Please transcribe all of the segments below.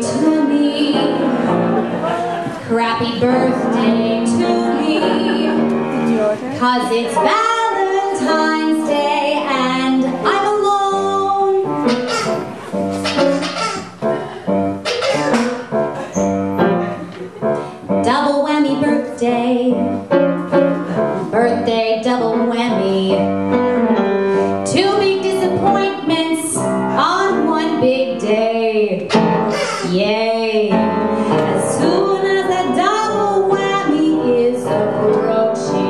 to me. Crappy birthday to me. 'Cause it's Valentine's Day and I'm alone. Double whammy birthday. Birthday double whammy. Yay! As soon as the double whammy is approaching,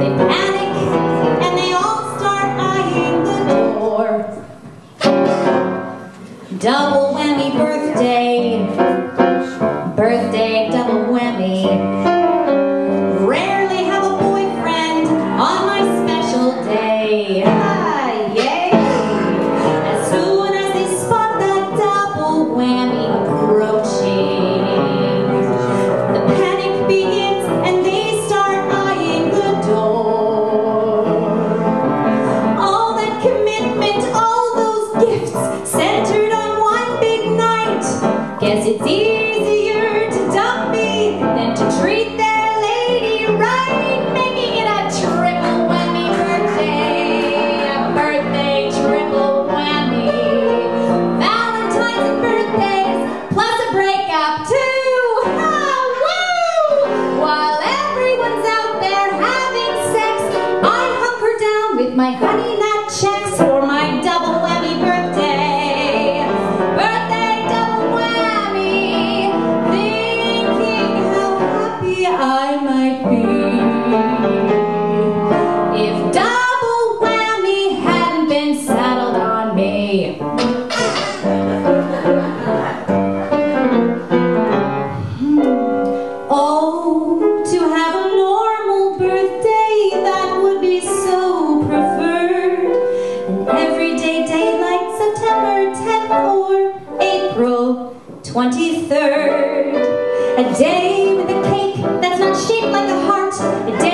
they panic and they all start eyeing the door. Double whammy birthday, birthday double whammy. Rarely have a boyfriend on my special day. Guess it's easier to dump me than to treat that lady right, making it a triple whammy birthday, a birthday triple whammy. Valentine's and birthdays, plus a breakup too. Woo! While everyone's out there having sex, I hunker down with my honey nut checks for my double whammy birthday. I might be if double whammy hadn't been saddled on me. Oh, to have a normal birthday, that would be so preferred. An everyday day like September 10th or April 23rd. A day with a cake that's not shaped like a heart.